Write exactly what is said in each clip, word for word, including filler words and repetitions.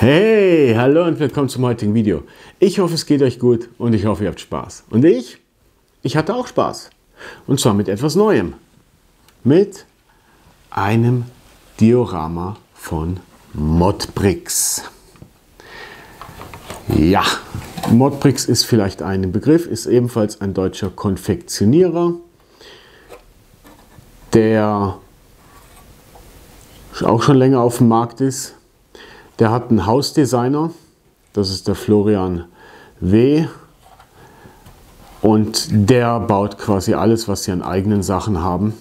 Hey, hallo und willkommen zum heutigen Video. Ich hoffe, es geht euch gut und ich hoffe, ihr habt Spaß. Und ich? Ich hatte auch Spaß. Und zwar mit etwas Neuem. Mit einem Diorama von Modbrix. Ja, Modbrix ist vielleicht ein Begriff, ist ebenfalls ein deutscher Konfektionierer, der auch schon länger auf dem Markt ist. Der hat einen Hausdesigner, das ist der Florian W. Und der baut quasi alles, was sie an eigenen Sachen haben.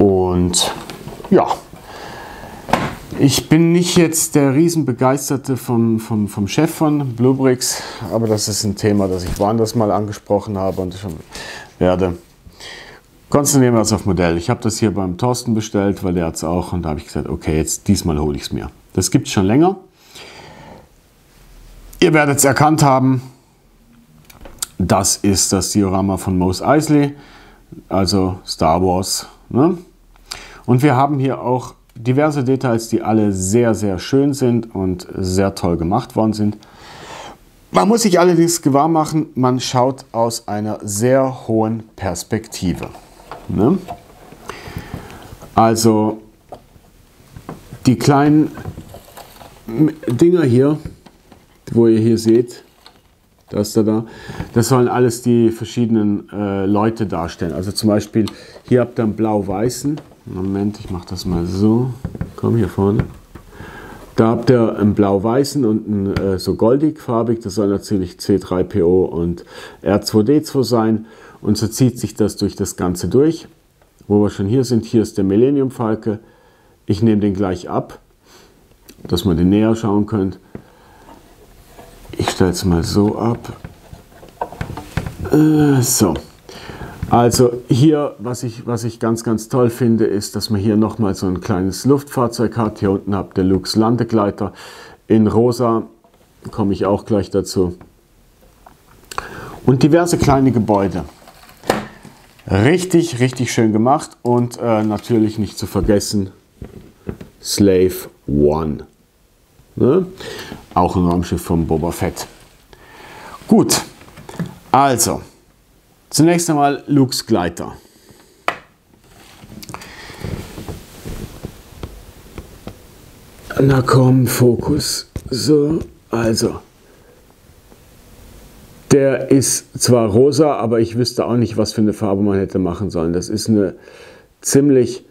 Und ja, ich bin nicht jetzt der Riesenbegeisterte vom, vom, vom Chef von Bluebricks, aber das ist ein Thema, das ich woanders mal angesprochen habe und schon werde. Konzentrieren wir uns auf Modell. Ich habe das hier beim Thorsten bestellt, weil der hat es auch. Und da habe ich gesagt, okay, jetzt diesmal hole ich es mir. Das gibt es schon länger. Ihr werdet es erkannt haben. Das ist das Diorama von Mos Eisley, also Star Wars. Ne? Und wir haben hier auch diverse Details, die alle sehr, sehr schön sind und sehr toll gemacht worden sind. Man muss sich allerdings gewahr machen, man schaut aus einer sehr hohen Perspektive. Ne? Also die kleinen Dinger hier, wo ihr hier seht, das da, da, das sollen alles die verschiedenen äh, Leute darstellen. Also zum Beispiel hier habt ihr einen blau-weißen, Moment, ich mache das mal so, komm hier vorne. Da habt ihr einen blau-weißen und einen äh, so goldig-farbig, das soll natürlich C drei P O und R zwei D zwei sein. Und so zieht sich das durch das Ganze durch. Wo wir schon hier sind, hier ist der Millennium Falke. Ich nehme den gleich ab, dass man den näher schauen könnt. Ich stelle es mal so ab. Äh, so. Also hier, was ich, was ich ganz, ganz toll finde, ist, dass man hier nochmal so ein kleines Luftfahrzeug hat. Hier unten habt ihr Luke's Landegleiter in rosa, komme ich auch gleich dazu. Und diverse kleine Gebäude. Richtig, richtig schön gemacht und äh, natürlich nicht zu vergessen, Slave One. Ne? Auch ein Raumschiff von Boba Fett. Gut, also. Zunächst einmal Luke's Gleiter. Na komm, Fokus. So, also. Der ist zwar rosa, aber ich wüsste auch nicht, was für eine Farbe man hätte machen sollen. Das ist eine ziemlich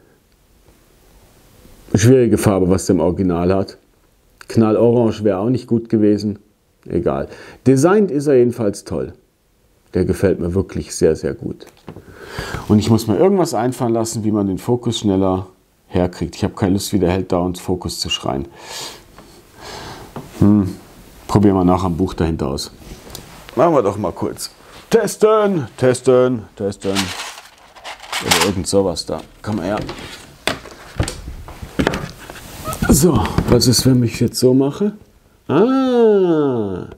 schwierige Farbe, was der im Original hat. Knallorange wäre auch nicht gut gewesen. Egal. Designt ist er jedenfalls toll. Der gefällt mir wirklich sehr, sehr gut. Und ich muss mir irgendwas einfallen lassen, wie man den Fokus schneller herkriegt. Ich habe keine Lust, wie der Held da und Fokus zu schreien. Hm. Probieren wir nachher ein Buch dahinter aus. Machen wir doch mal kurz. Testen, testen, testen. Oder irgend sowas da. Komm her. So, was ist, wenn ich jetzt so mache? Ah!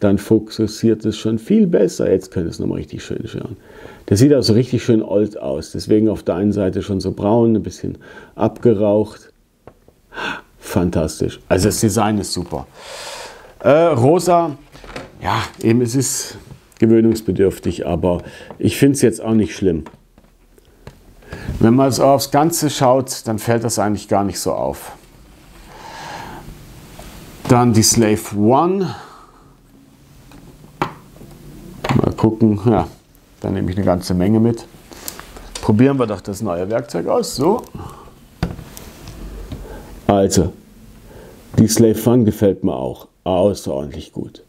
Dann fokussiert es schon viel besser. Jetzt können wir es nochmal richtig schön schauen. Das sieht auch so richtig schön old aus. Deswegen auf der einen Seite schon so braun, ein bisschen abgeraucht. Fantastisch. Also das Design ist super. Äh, rosa, ja, eben es ist gewöhnungsbedürftig, aber ich finde es jetzt auch nicht schlimm. Wenn man so aufs Ganze schaut, dann fällt das eigentlich gar nicht so auf. Dann die Slave One. Mal gucken, ja, da nehme ich eine ganze Menge mit. Probieren wir doch das neue Werkzeug aus, so. Also, die Slave One gefällt mir auch außerordentlich gut.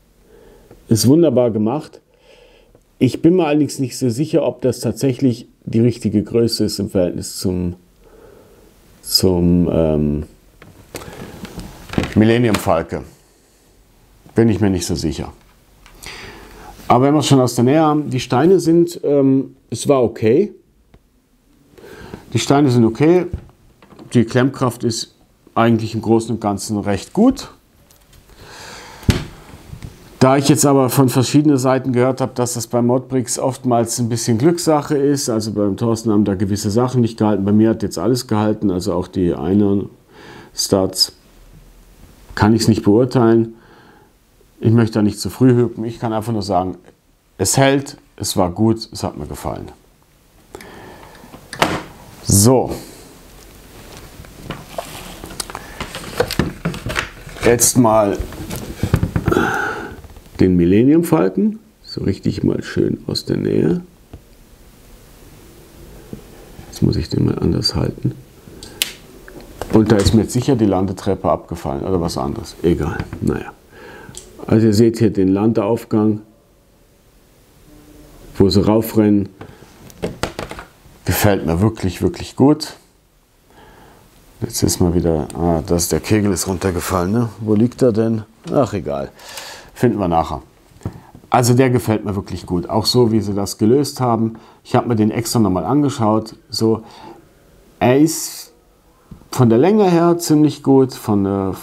Ist wunderbar gemacht. Ich bin mir allerdings nicht so sicher, ob das tatsächlich die richtige Größe ist im Verhältnis zum, zum ähm, Millennium Falke. Bin ich mir nicht so sicher. Aber wenn wir es schon aus der Nähe haben, die Steine sind, ähm, es war okay. Die Steine sind okay. Die Klemmkraft ist eigentlich im Großen und Ganzen recht gut. Da ich jetzt aber von verschiedenen Seiten gehört habe, dass das bei Modbrix oftmals ein bisschen Glückssache ist, also beim Thorsten haben da gewisse Sachen nicht gehalten, bei mir hat jetzt alles gehalten, also auch die eine Stats. Kann ich es nicht beurteilen. Ich möchte da nicht zu früh hüpfen. Ich kann einfach nur sagen, es hält, es war gut, es hat mir gefallen. So. Jetzt mal den Millennium Falken. So richtig mal schön aus der Nähe. Jetzt muss ich den mal anders halten. Und da ist mir jetzt sicher die Landetreppe abgefallen oder was anderes. Egal, naja. Also ihr seht hier den Landeaufgang, wo sie raufrennen. Gefällt mir wirklich, wirklich gut. Jetzt ist mal wieder, ah, das, der Kegel ist runtergefallen, ne? Wo liegt er denn? Ach, egal. Finden wir nachher. Also der gefällt mir wirklich gut. Auch so, wie sie das gelöst haben. Ich habe mir den extra nochmal angeschaut. So, er ist von der Länge her ziemlich gut. Von der,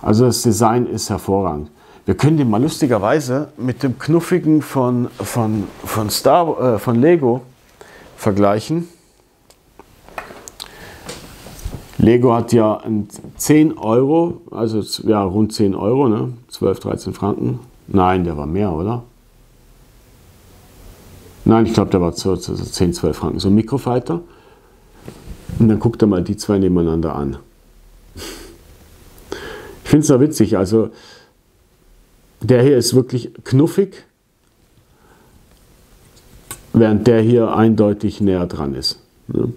also das Design ist hervorragend. Wir können den mal lustigerweise mit dem Knuffigen von, von, von, Star, äh, von Lego vergleichen. Lego hat ja zehn Euro, also ja, rund zehn Euro, ne? zwölf, dreizehn Franken. Nein, der war mehr, oder? Nein, ich glaube, der war zehn, zwölf Franken. So ein Mikrofighter. Und dann guckt er mal die zwei nebeneinander an. Ich finde es da witzig. Also, der hier ist wirklich knuffig, während der hier eindeutig näher dran ist. Ne?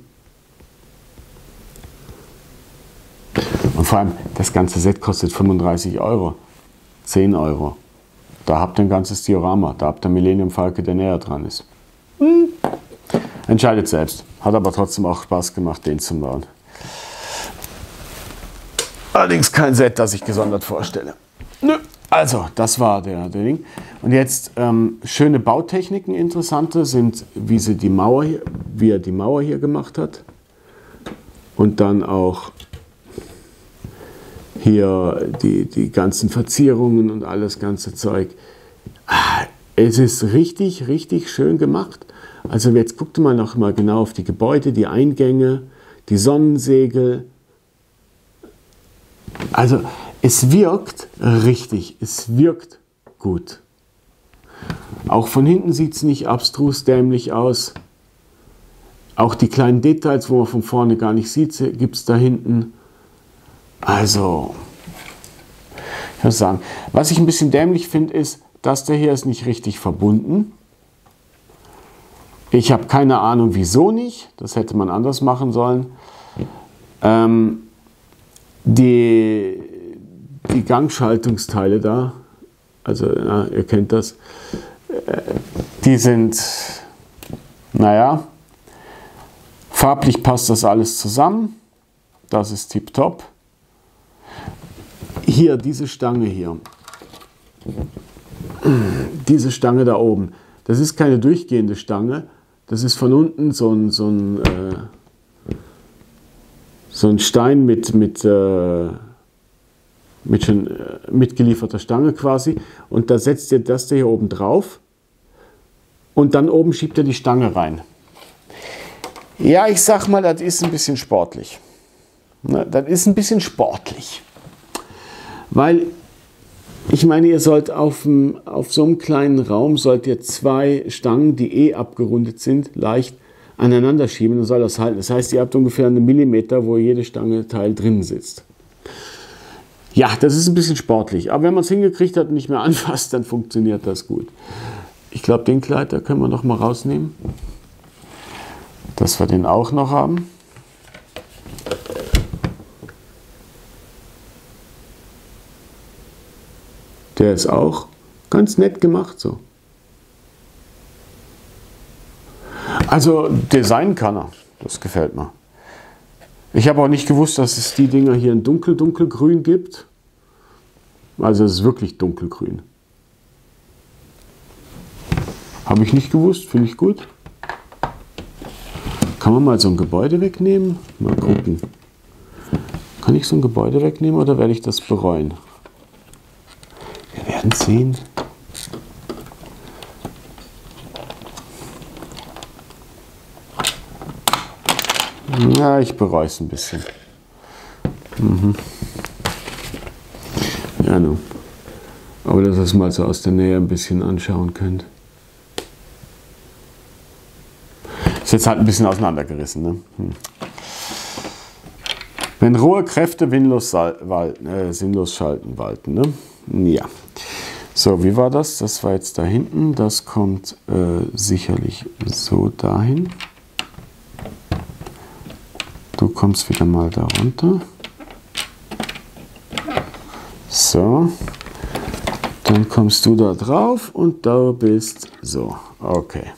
Und vor allem, das ganze Set kostet fünfunddreißig Euro. zehn Euro. Da habt ihr ein ganzes Diorama. Da habt ihr Millennium Falke, der näher dran ist. Hm. Entscheidet selbst. Hat aber trotzdem auch Spaß gemacht, den zu bauen. Allerdings kein Set, das ich gesondert vorstelle. Nö. Also, das war der, der Ding. Und jetzt ähm, schöne Bautechniken, interessante, sind, wie, sie die Mauer hier, wie er die Mauer hier gemacht hat. Und dann auch hier die, die ganzen Verzierungen und alles ganze Zeug. Es ist richtig, richtig schön gemacht. Also jetzt guckt mal noch mal genau auf die Gebäude, die Eingänge, die Sonnensegel. Also es wirkt richtig, es wirkt gut. Auch von hinten sieht es nicht abstrus dämlich aus. Auch die kleinen Details, wo man von vorne gar nicht sieht, gibt es da hinten. Also, ich muss sagen, was ich ein bisschen dämlich finde, ist, dass der hier ist nicht richtig verbunden. Ich habe keine Ahnung, wieso nicht. Das hätte man anders machen sollen. Ähm, die, die Gangschaltungsteile da, also ja, ihr kennt das, äh, die sind, naja, farblich passt das alles zusammen. Das ist tipptopp. Hier, diese Stange hier, diese Stange da oben, das ist keine durchgehende Stange, das ist von unten so ein, so ein, äh, so ein Stein mit, mit, äh, mit schon, äh, mitgelieferter Stange quasi und da setzt ihr das hier oben drauf und dann oben schiebt ihr die Stange rein. Ja, ich sag mal, das ist ein bisschen sportlich. Na, das ist ein bisschen sportlich. Weil, ich meine, ihr sollt auf, auf so einem kleinen Raum, sollt ihr zwei Stangen, die eh abgerundet sind, leicht aneinander schieben und soll das halten. Das heißt, ihr habt ungefähr einen Millimeter, wo jede Stange Teil drin sitzt. Ja, das ist ein bisschen sportlich, aber wenn man es hingekriegt hat und nicht mehr anfasst, dann funktioniert das gut. Ich glaube, den Gleiter können wir noch mal rausnehmen, dass wir den auch noch haben. Der ist auch ganz nett gemacht so. Also Design kann er, das gefällt mir. Ich habe auch nicht gewusst, dass es die Dinger hier in dunkel-dunkelgrün gibt. Also es ist wirklich dunkelgrün. Habe ich nicht gewusst, finde ich gut. Kann man mal so ein Gebäude wegnehmen? Mal gucken. Kann ich so ein Gebäude wegnehmen oder werde ich das bereuen? Sehen. Na, ich bereue es ein bisschen. Mhm. Ja, no. Aber dass ihr es mal so aus der Nähe ein bisschen anschauen könnt. Ist jetzt halt ein bisschen auseinandergerissen, ne? Hm. Wenn rohe Kräfte sinnlos walten, äh, sinnlos schalten walten, ne? Ja. So, wie war das? Das war jetzt da hinten. Das kommt äh, sicherlich so dahin. Du kommst wieder mal da runter. So. Dann kommst du da drauf und da bist so. Okay.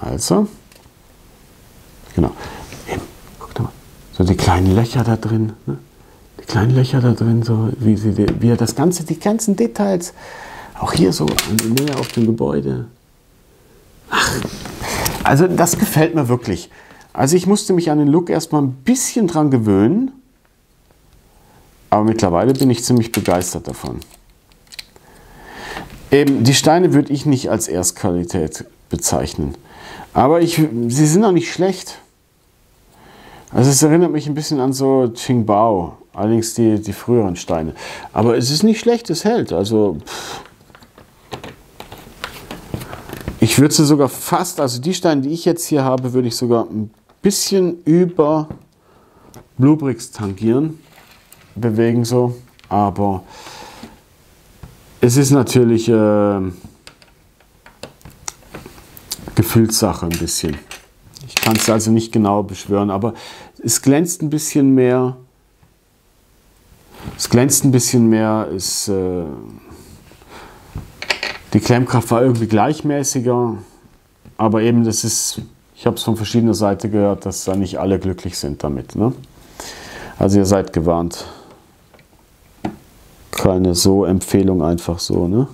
Also. Genau. Eben, guck doch mal. So die kleinen Löcher da drin. Ne? Die kleinen Löcher da drin, so wie sie wie das Ganze, die ganzen Details. Auch hier so näher auf dem Gebäude. Ach, also das gefällt mir wirklich. Also ich musste mich an den Look erstmal ein bisschen dran gewöhnen. Aber mittlerweile bin ich ziemlich begeistert davon. Eben, die Steine würde ich nicht als Erstqualität bezeichnen. Aber ich, sie sind auch nicht schlecht. Also es erinnert mich ein bisschen an so Qingbao. Allerdings die, die früheren Steine. Aber es ist nicht schlecht, es hält. Also... Pff. Ich würde sie sogar fast, also die Steine, die ich jetzt hier habe, würde ich sogar ein bisschen über Bluebricks tangieren, bewegen so, aber es ist natürlich äh, Gefühlssache ein bisschen. Ich kann es also nicht genau beschwören, aber es glänzt ein bisschen mehr, es glänzt ein bisschen mehr, es... Äh, Die Klemmkraft war irgendwie gleichmäßiger, aber eben das ist, ich habe es von verschiedener Seite gehört, dass da nicht alle glücklich sind damit. Ne? Also ihr seid gewarnt. Keine so Empfehlung einfach so. Ne?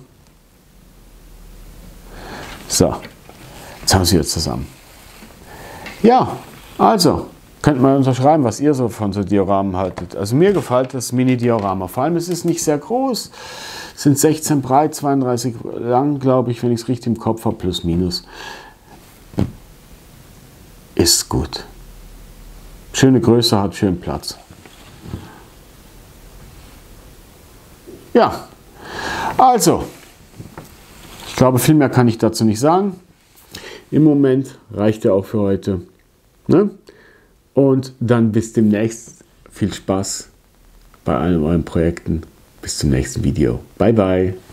So, jetzt haben wir sie jetzt zusammen. Ja, also, könnt mal unterschreiben, was ihr so von so Dioramen haltet. Also mir gefällt das Mini-Diorama. Vor allem, es ist nicht sehr groß. Sind sechzehn breit, zweiunddreißig lang, glaube ich, wenn ich es richtig im Kopf habe, plus minus. Ist gut. Schöne Größe, hat schön Platz. Ja, also, ich glaube, viel mehr kann ich dazu nicht sagen. Im Moment reicht ja auch für heute. Ne? Und dann bis demnächst. Viel Spaß bei allen euren Projekten. Bis zum nächsten Video. Bye, bye.